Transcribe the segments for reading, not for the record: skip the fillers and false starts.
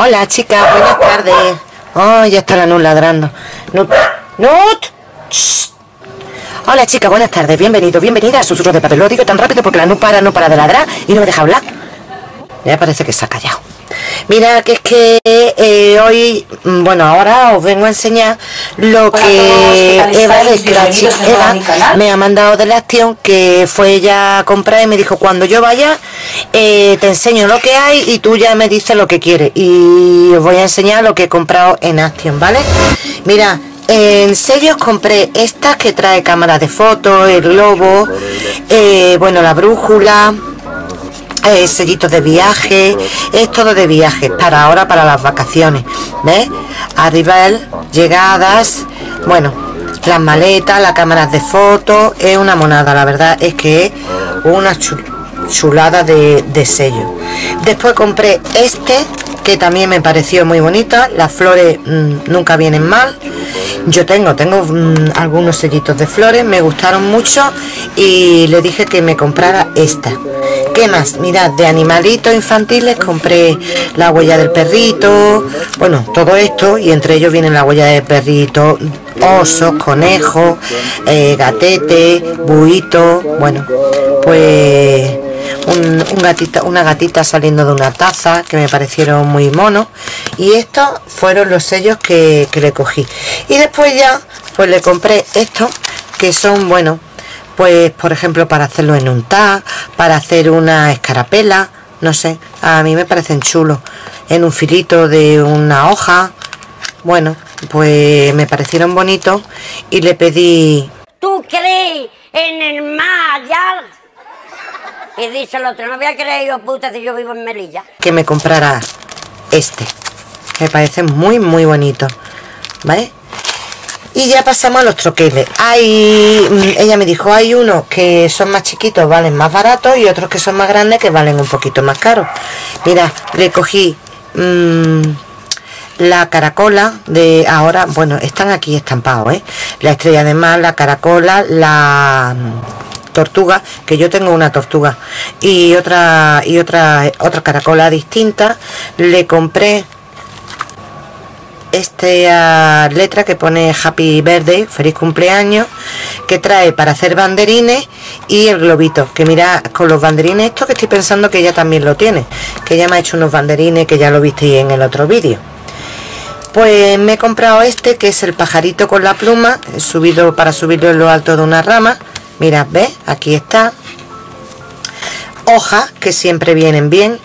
Hola, chicas, buenas tardes. Oh, ya estarán ladrando. ¡Nut! ¡Nut! ¡Shh! Hola, chicas, buenas tardes. Bienvenido, bienvenida a Susurros de Papel. Lo digo tan rápido porque la Nut no para de ladrar y no me deja hablar. Ya parece que se ha callado. Mira, que es que hoy, bueno, ahora os vengo a enseñar lo que Eva de Scratch, Eva me ha mandado de la Action, que fue ella a comprar y me dijo, cuando yo vaya te enseño lo que hay y tú ya me dices lo que quieres. Y os voy a enseñar lo que he comprado en Action, ¿vale? Mira, en sellos compré estas que trae cámaras de fotos, el globo, bueno, la brújula, sellitos de viaje, es todo de viajes para ahora, para las vacaciones. ¿Ves? Arrival, llegadas, bueno, las maletas, las cámaras de fotos, es una monada, la verdad es que es una chulada de sello. Después compré este que también me pareció muy bonita, las flores nunca vienen mal. Yo tengo algunos sellitos de flores, me gustaron mucho y le dije que me comprara esta. ¿Qué más? Mirad, de animalitos infantiles compré la huella del perrito, bueno, todo esto, y entre ellos vienen la huella del perrito, osos, conejos, gatete, buito, bueno, pues una gatita saliendo de una taza, que me parecieron muy monos, y estos fueron los sellos que le cogí. Y después ya, pues le compré estos, que son, bueno, pues por ejemplo para hacerlo en un tag, para hacer una escarapela, no sé, a mí me parecen chulos, en un filito de una hoja, bueno, pues me parecieron bonitos y le pedí... ¿Tú crees en el mar ya? Y dice el otro, no voy a creer yo, puta, si yo vivo en Melilla. Que me comprara este, me parece muy muy bonito, ¿vale? Y ya pasamos a los troqueles. Ella me dijo, hay unos que son más chiquitos, valen más baratos, y otros que son más grandes, que valen un poquito más caros. Mira, le cogí la caracola de ahora, bueno, están aquí estampados, ¿eh? La estrella de mar, la caracola, la tortuga, que yo tengo una tortuga, y otra caracola distinta. Le compré esta letra que pone Happy Birthday, feliz cumpleaños, que trae para hacer banderines, y el globito, que mira, con los banderines esto, que estoy pensando que ella también lo tiene, que ella me ha hecho unos banderines que ya lo visteis en el otro vídeo. Pues me he comprado este, que es el pajarito con la pluma, subido para subirlo en lo alto de una rama. Mirad, ¿ves? Aquí está. Hojas que siempre vienen bien,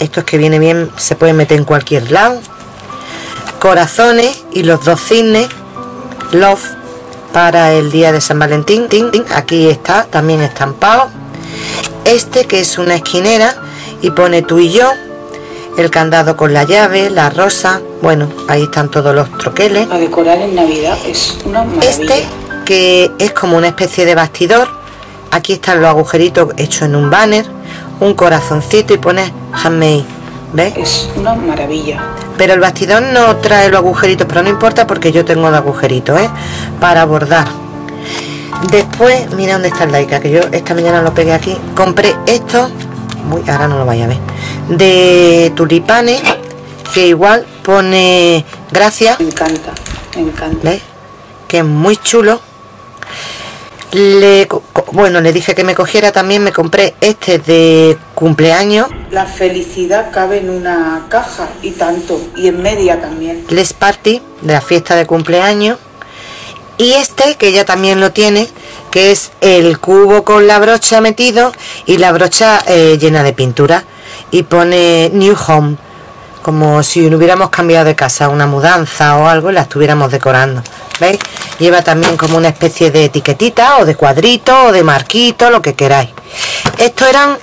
estos que vienen bien se pueden meter en cualquier lado. Corazones y los dos cisnes love para el día de San Valentín. Aquí está también estampado este, que es una esquinera y pone tú y yo, el candado con la llave, la rosa. Bueno, ahí están todos los troqueles a decorar en Navidad, es una maravilla. Este que es como una especie de bastidor, aquí están los agujeritos hechos en un banner, un corazoncito y pone handmade. ¿Ves? Es una maravilla. Pero el bastidor no trae los agujeritos, pero no importa porque yo tengo los agujeritos, ¿eh? Para bordar. Después, mira dónde está el Laika, que yo esta mañana lo pegué aquí. Compré esto, uy, ahora no lo vaya a ver, de tulipanes, que igual pone gracias. Me encanta, me encanta. ¿Ves? Que es muy chulo. Bueno, le dije que me cogiera también, me compré este de cumpleaños. La felicidad cabe en una caja y tanto, y en media también. Les Party, de la fiesta de cumpleaños. Y este, que ella también lo tiene, que es el cubo con la brocha metido y la brocha llena de pintura. Y pone New Home, como si no hubiéramos cambiado de casa, una mudanza o algo, y la estuviéramos decorando. ¿Veis? Lleva también como una especie de etiquetita o de cuadrito o de marquito, lo que queráis. Estos eran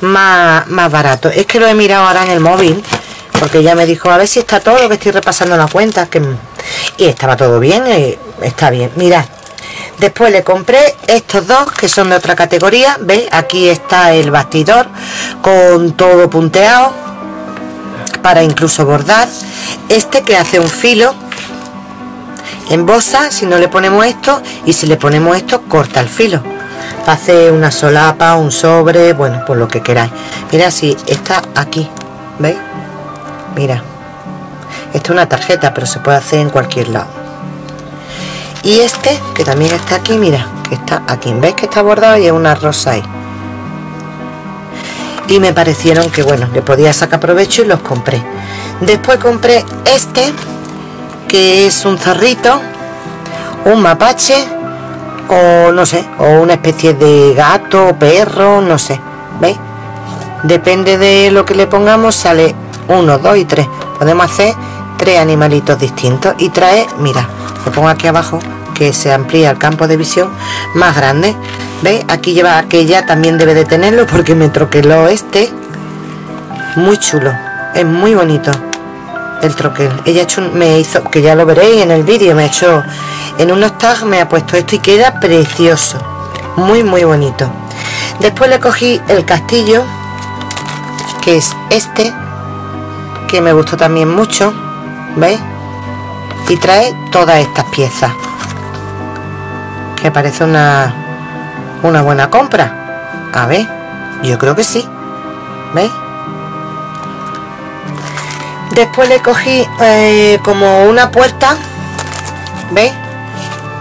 más baratos. Es que lo he mirado ahora en el móvil, porque ya me dijo, a ver si está todo, que estoy repasando las cuentas, que... y estaba todo bien, está bien. Mirad, después le compré estos dos, que son de otra categoría. ¿Veis? Aquí está el bastidor con todo punteado para incluso bordar. Este que hace un filo, embosa, si no le ponemos esto, y si le ponemos esto, corta el filo, hace una solapa, un sobre, bueno, por lo que queráis. Mira, si está aquí, ¿veis? Mira, esto es una tarjeta, pero se puede hacer en cualquier lado. Y este, que también está aquí, mira, que está aquí. ¿Ves que está bordado y es una rosa ahí? Y me parecieron que, bueno, le podía sacar provecho y los compré. Después compré este, que es un zorrito, un mapache, o no sé, o una especie de gato, perro, no sé. ¿Veis? Depende de lo que le pongamos, sale 1, 2 y 3. Podemos hacer 3 animalitos distintos. Y trae, mira, lo pongo aquí abajo, que se amplía el campo de visión, más grande. ¿Veis? Aquí lleva aquella, también debe de tenerlo, porque me troqueló este. Muy chulo, es muy bonito el troquel. Ella me hizo, que ya lo veréis en el vídeo, me ha hecho en unos tags, me ha puesto esto y queda precioso, muy muy bonito. Después le cogí el castillo, que es este, que me gustó también mucho. ¿Veis? Y trae todas estas piezas, que parece una buena compra. A ver, yo creo que sí. ¿Veis? Después le cogí como una puerta. ¿Veis?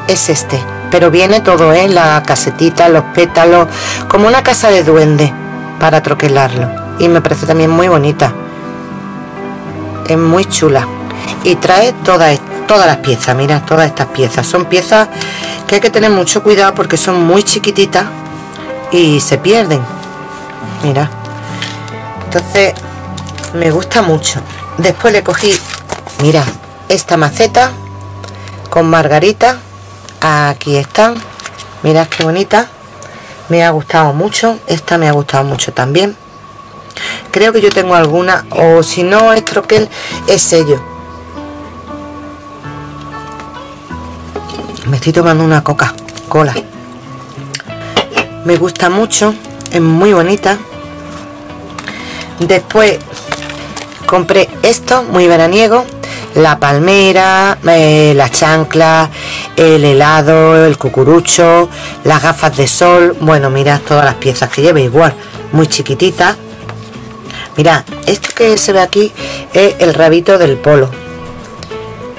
Es este, pero viene todo, la casetita, los pétalos, como una casa de duende, para troquelarlo. Y me parece también muy bonita, es muy chula. Y trae todas las piezas, mirad, todas estas piezas. Son piezas que hay que tener mucho cuidado porque son muy chiquititas y se pierden. Mirad, entonces me gusta mucho. Después le cogí, mira, esta maceta con margarita. Aquí están, mirad qué bonita. Me ha gustado mucho, esta me ha gustado mucho también. Creo que yo tengo alguna, o si no es troquel, es sello. Me estoy tomando una Coca-Cola. Me gusta mucho, es muy bonita. Después compré esto, muy veraniego, la palmera, la chancla, el helado, el cucurucho, las gafas de sol. Bueno, mirad todas las piezas que lleva, igual, muy chiquititas. Mirad, esto que se ve aquí es el rabito del polo,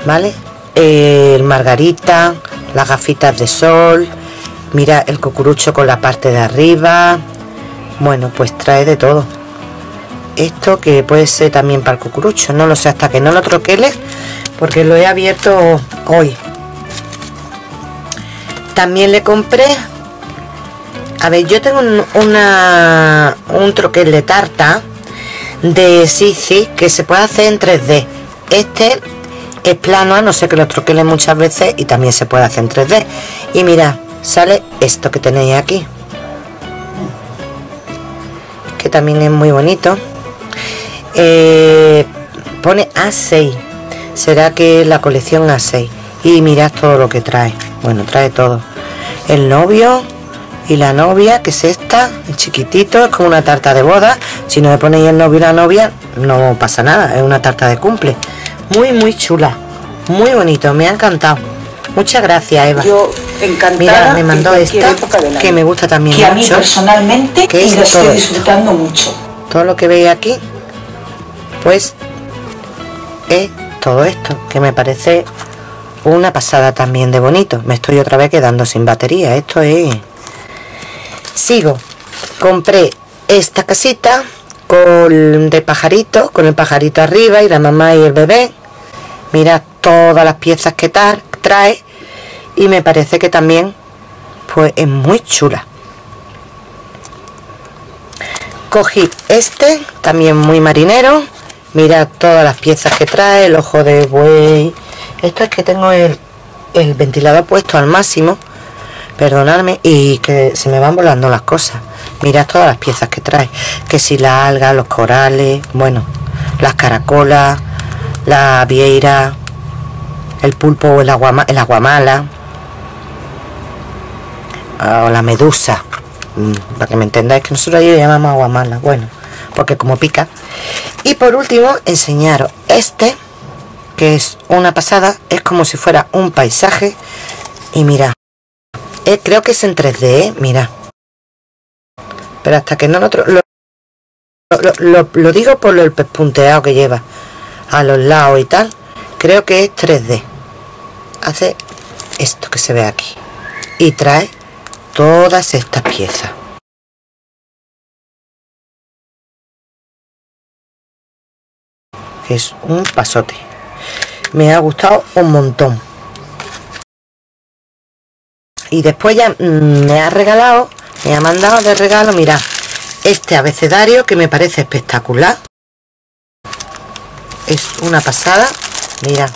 ¿vale? El margarita, las gafitas de sol, mirad el cucurucho con la parte de arriba. Bueno, pues trae de todo. Esto que puede ser también para el cucurucho, no lo sé, hasta que no lo troquele, porque lo he abierto hoy. También le compré, a ver, yo tengo un troquel de tarta de Sisi que se puede hacer en 3D. Este es plano, a no ser que lo troquele muchas veces, y también se puede hacer en 3D. Y mirad, sale esto que tenéis aquí, que también es muy bonito. Pone A6, será que la colección A6. Y mirad todo lo que trae. Bueno, trae todo, el novio y la novia, que es esta, es chiquitito, es como una tarta de boda. Si no le ponéis el novio y la novia no pasa nada, es una tarta de cumple. Muy muy chula, muy bonito, me ha encantado. Muchas gracias, Eva. Yo encantada. Mira, me mandó esta, que me gusta también mucho, que a mí personalmente, que es, y lo estoy disfrutando mucho. Todo lo que veis aquí, pues es todo esto, que me parece una pasada también de bonito. Me estoy otra vez quedando sin batería, esto es... Sigo, compré esta casita de pajarito, con el pajarito arriba y la mamá y el bebé. Mirad todas las piezas que trae, y me parece que también pues es muy chula. Cogí este, también muy marinero. Mirad todas las piezas que trae, el ojo de buey. Esto es que tengo el ventilador puesto al máximo, perdonadme, y que se me van volando las cosas. Mirad todas las piezas que trae, que si la alga, los corales, bueno, las caracolas, la vieira, el pulpo o el aguamala, o la medusa. Para que me entendáis, que nosotros allí le llamamos aguamala, bueno, porque como pica. Y por último, enseñaros este, que es una pasada, es como si fuera un paisaje. Y mirad, creo que es en 3D, mirad. Pero hasta que no lo digo por el pespunteado que lleva. a los lados y tal, creo que es 3D. Hace esto que se ve aquí y trae todas estas piezas. Es un pasote, me ha gustado un montón. Y después ya me ha mandado de regalo, mirad, este abecedario que me parece espectacular, es una pasada. Mirad,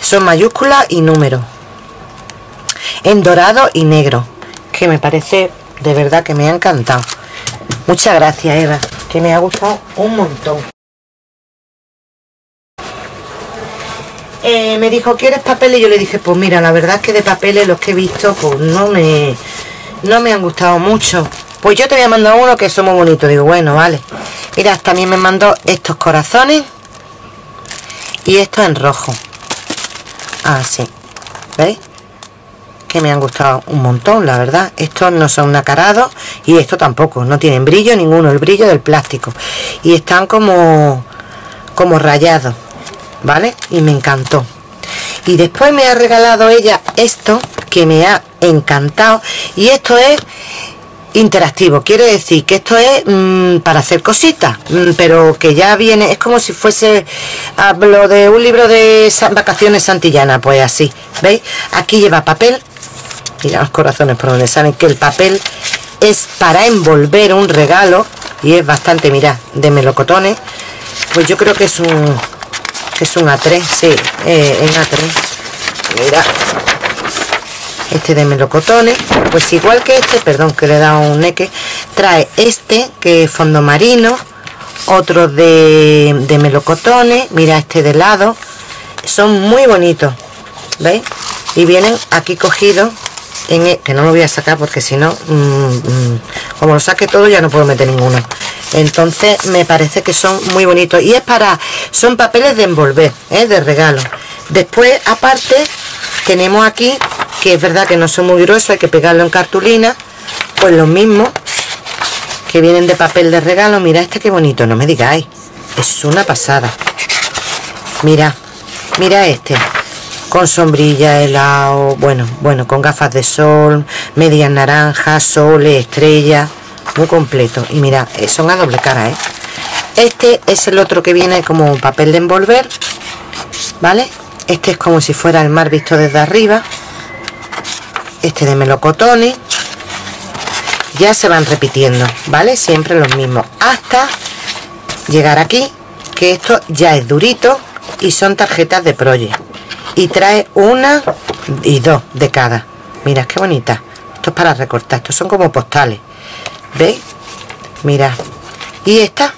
son mayúsculas y números en dorado y negro, que me parece, de verdad que me ha encantado. Muchas gracias, Eva, que me ha gustado un montón. Me dijo, ¿quieres papeles? Y yo le dije, pues mira, la verdad es que de papeles los que he visto pues no me han gustado mucho. Pues yo te voy a mandar uno que son muy bonitos. Digo, bueno, vale. Mirad, también me mandó estos corazones y esto en rojo, así, ¿veis? Que me han gustado un montón, la verdad. Estos no son nacarados y esto tampoco, no tienen brillo ninguno, el brillo del plástico, y están como rayados, ¿vale? Y me encantó. Y después me ha regalado ella esto que me ha encantado, y esto es interactivo, quiere decir que esto es para hacer cositas, pero que ya viene, es como si fuese, hablo de un libro de vacaciones santillana, pues así, ¿veis? Aquí lleva papel, mirad los corazones por donde salen, que el papel es para envolver un regalo, y es bastante, mirad, de melocotones, pues yo creo que es un A3, sí, en A3, mirad. Este de melocotones, pues igual que este, perdón que le he dado un neque, trae este que es fondo marino, otro de melocotones, mira este de lado, son muy bonitos, ¿veis? Y vienen aquí cogidos, que no lo voy a sacar porque si no, como lo saque todo ya no puedo meter ninguno. Entonces me parece que son muy bonitos y son papeles de envolver, de regalo. Después aparte tenemos aquí, que es verdad que no son muy gruesos, hay que pegarlo en cartulina, pues los mismos que vienen de papel de regalo. Mira este que bonito, no me digáis, es una pasada. Mira, mira este, con sombrilla, helado, bueno, con gafas de sol, medias naranjas, soles, estrellas, muy completo. Y mira, son a doble cara, ¿eh? Este es el otro que viene como un papel de envolver, ¿vale? Este es como si fuera el mar visto desde arriba. Este de melocotones, ya se van repitiendo, ¿vale? Siempre los mismos, hasta llegar aquí, que esto ya es durito y son tarjetas de proyecto. Y trae una y dos de cada. Mirad qué bonita. Esto es para recortar, estos son como postales, ¿veis? Mirad. Y esta,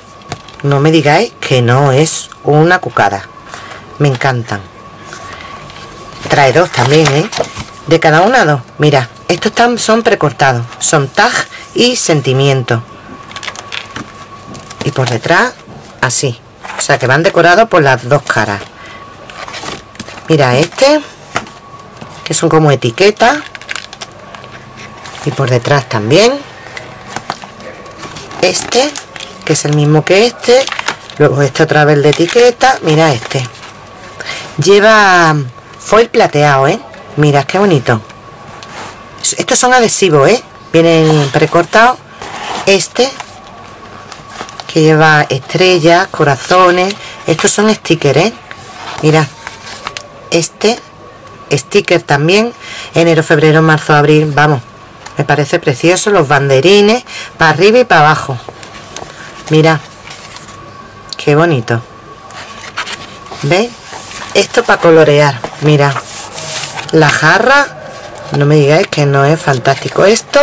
no me digáis que no es una cucada. Me encantan. Trae dos también, ¿eh? De cada una dos. Mira, estos son precortados, son tag y sentimiento, y por detrás así, o sea que van decorados por las dos caras. Mira este, que son como etiquetas, y por detrás también este, que es el mismo que este, luego este otra vez de etiqueta. Mira este, lleva foil plateado, ¿eh? Mirad qué bonito. Estos son adhesivos, ¿eh? Vienen precortados. Este, que lleva estrellas, corazones. Estos son stickers, ¿eh? Mirad. Este, sticker también. Enero, febrero, marzo, abril. Vamos. Me parece precioso. Los banderines. Para arriba y para abajo. Mirad. Qué bonito. ¿Veis? Esto para colorear. Mirad. La jarra, no me digáis que no es fantástico. Esto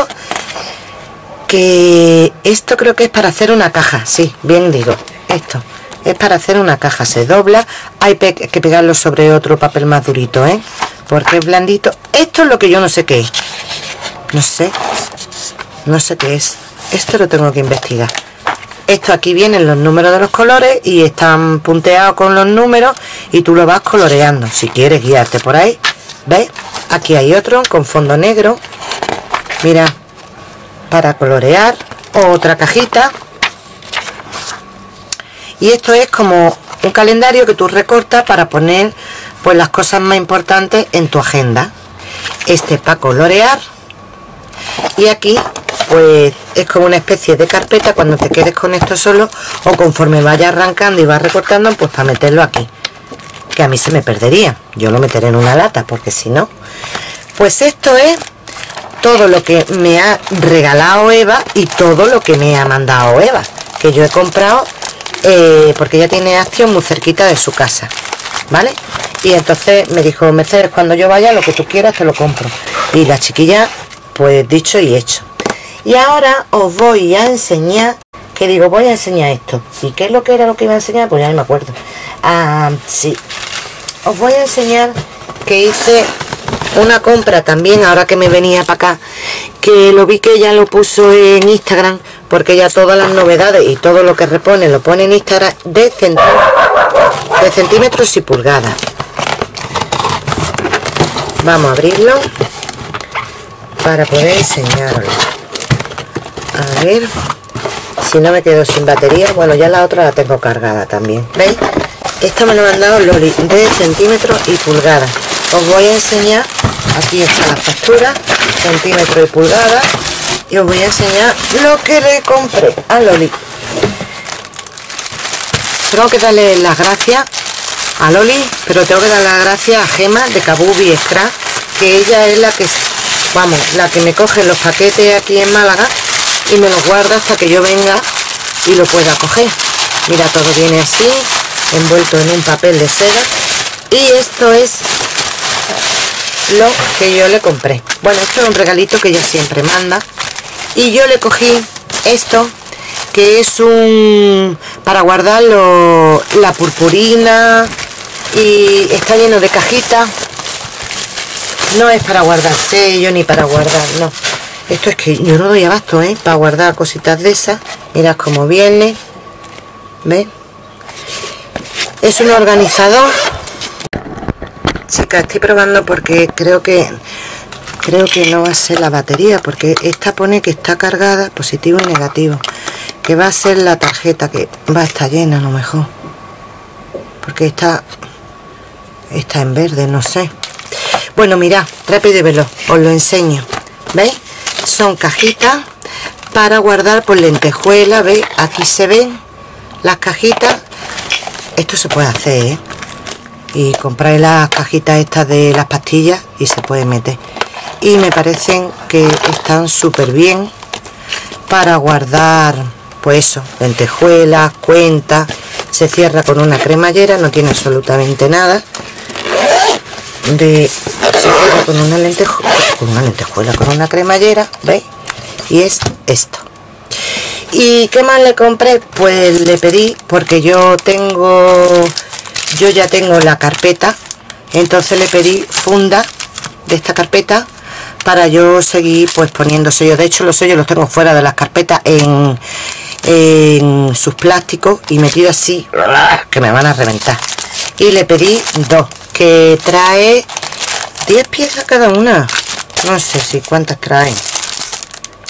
creo que es para hacer una caja, sí, bien digo, esto es para hacer una caja, se dobla, hay que pegarlo sobre otro papel más durito, ¿eh? Porque es blandito. Esto es lo que yo no sé qué es, no sé qué es, esto lo tengo que investigar. Esto aquí vienen los números de los colores y están punteados con los números y tú lo vas coloreando, si quieres guiarte por ahí. ¿Veis? Aquí hay otro con fondo negro. Mira, para colorear. Otra cajita. Y esto es como un calendario que tú recortas para poner pues las cosas más importantes en tu agenda. Este es para colorear y aquí pues es como una especie de carpeta, cuando te quedes con esto solo o conforme vaya arrancando y vas recortando, pues para meterlo aquí, que a mí se me perdería, yo lo meteré en una lata porque si no. Pues esto es todo lo que me ha regalado Eva y todo lo que me ha mandado Eva, que yo he comprado porque ella tiene Action muy cerquita de su casa, ¿vale? Y entonces me dijo, Mercedes, cuando yo vaya, lo que tú quieras te lo compro. Y la chiquilla, pues dicho y hecho. Y ahora os voy a enseñar, que digo, voy a enseñar esto. ¿Y qué es lo que era lo que iba a enseñar? Pues ya no me acuerdo. Ah, sí. Os voy a enseñar que hice una compra también, ahora que me venía para acá, que lo vi que ella lo puso en Instagram, porque ella todas las novedades y todo lo que repone lo pone en Instagram, de centímetros y pulgadas. Vamos a abrirlo para poder enseñarlo. A ver si no me quedo sin batería. Bueno, ya la otra la tengo cargada también. ¿Veis? Esto me lo han dado Loli, de centímetros y pulgadas. Os voy a enseñar, aquí está la factura, centímetro y pulgada, y os voy a enseñar lo que le compré a Loli. Tengo que darle las gracias a Loli, pero tengo que dar las gracias a Gema de Kabubi Scrap, que ella es la que, vamos, la que me coge los paquetes aquí en Málaga y me los guarda hasta que yo venga y lo pueda coger. Mira, todo viene así, envuelto en un papel de seda, y esto es lo que yo le compré. Bueno, esto es un regalito que ella siempre manda, y yo le cogí esto, que es un para guardar la purpurina, y está lleno de cajitas. No es para guardar sello ni para guardar, no, esto es que yo no doy abasto, para guardar cositas de esas. Mirad cómo viene, ¿ves? Es un organizador. Chicas, estoy probando porque creo que no va a ser la batería, porque esta pone que está cargada, positivo y negativo, que va a ser la tarjeta, que va a estar llena a lo mejor, porque está en verde, no sé. Bueno, mirad, rápido y veloz, os lo enseño. ¿Veis? Son cajitas para guardar por lentejuela, ¿veis? Aquí se ven las cajitas. Esto se puede hacer, y compráis las cajitas estas de las pastillas y se puede meter, y me parecen que están súper bien para guardar pues eso, lentejuelas, cuentas. Se cierra con una cremallera, no tiene absolutamente nada de, se cierra con una lentejuela, con una cremallera, ¿veis? Y es esto. ¿Y qué más le compré? Pues le pedí, porque yo ya tengo la carpeta, entonces le pedí funda de esta carpeta para yo seguir pues poniendo sellos. De hecho, los sellos los tengo fuera de las carpetas, en sus plásticos, y metido así, que me van a reventar. Y le pedí dos, que trae 10 piezas cada una, no sé si cuántas traen,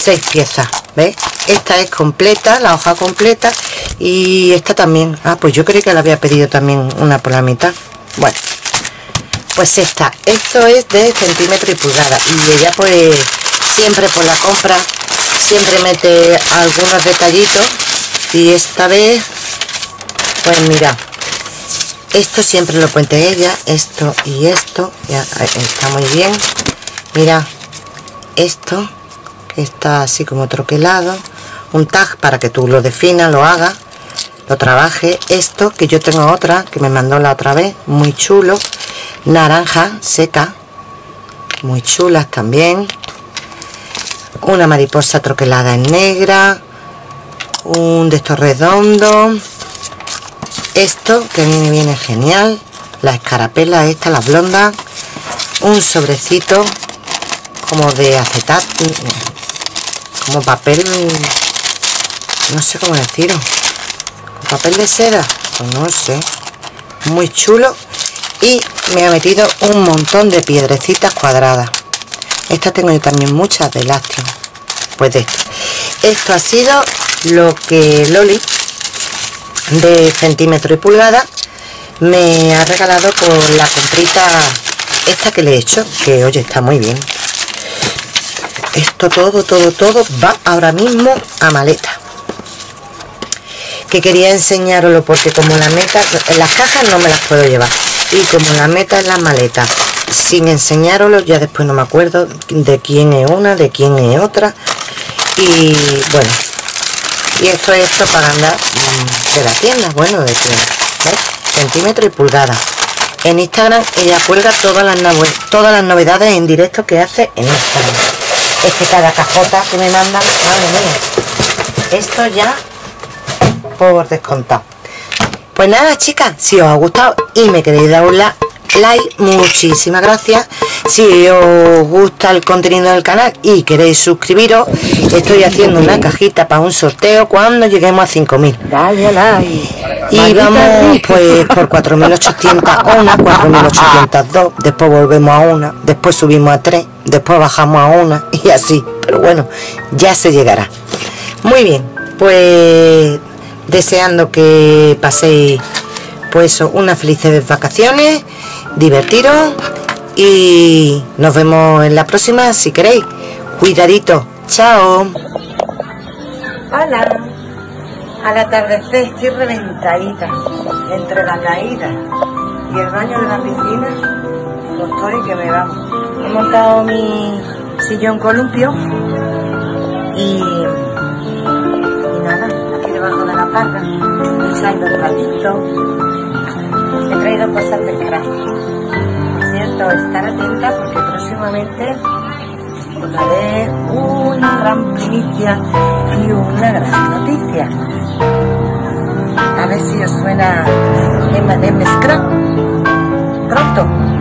6 piezas, ¿ves? Esta es completa, la hoja completa, y esta también. Ah, pues yo creí que la había pedido también una por la mitad. Bueno, pues esta, esto es de centímetro y pulgada, y ella pues siempre por la compra siempre mete algunos detallitos, y esta vez pues mira, esto siempre lo cuente ella, esto y esto, ya está muy bien. Mira, esto que está así como troquelado, un tag para que tú lo definas, lo hagas, lo trabajes. Esto, que yo tengo otra que me mandó la otra vez, muy chulo, naranja seca, muy chulas también, una mariposa troquelada en negra, un de estos redondo, esto que a mí me viene genial, la escarapela esta, las blondas, un sobrecito como de acetato, como papel, no sé cómo decirlo, papel de seda, pues no sé, muy chulo. Y me ha metido un montón de piedrecitas cuadradas. Estas tengo yo también muchas de Action. Pues de esto. Esto ha sido lo que Loli de centímetro y pulgada me ha regalado con la comprita esta que le he hecho, que oye, está muy bien. Esto todo va ahora mismo a maleta. Que quería enseñároslo porque como la meta en las cajas no me las puedo llevar, y como la meta en las maletas, sin enseñároslo ya después no me acuerdo de quién es una, de quién es otra. Y bueno, y esto es esto para andar de la tienda, bueno, de tienda, ¿ves? Centímetro y pulgada. En Instagram ella cuelga todas las novedades en directo que hace en Instagram. Es que cada cajota que me mandan, madre mía, esto ya por descontado. Pues nada, chicas, si os ha gustado y me queréis dar un like, muchísimas gracias. Si os gusta el contenido del canal y queréis suscribiros, estoy haciendo una cajita para un sorteo cuando lleguemos a 5.000. Dale like. Y vamos pues por 4.800 una, 4.800 dos, después volvemos a una, después subimos a 3, después bajamos a una y así. Pero bueno, ya se llegará. Muy bien, pues deseando que paséis pues unas felices vacaciones, divertiros, y nos vemos en la próxima si queréis. Cuidadito, chao. Hola, al atardecer estoy reventadita entre la caída y el baño de la piscina. Pues estoy que me va. He montado mi sillón columpio y nada, aquí debajo de la parra he traído el patito, he traído cosas del craft. Estar atenta porque próximamente os daré una gran primicia y una gran noticia. A ver si os suena M&Mscrap pronto.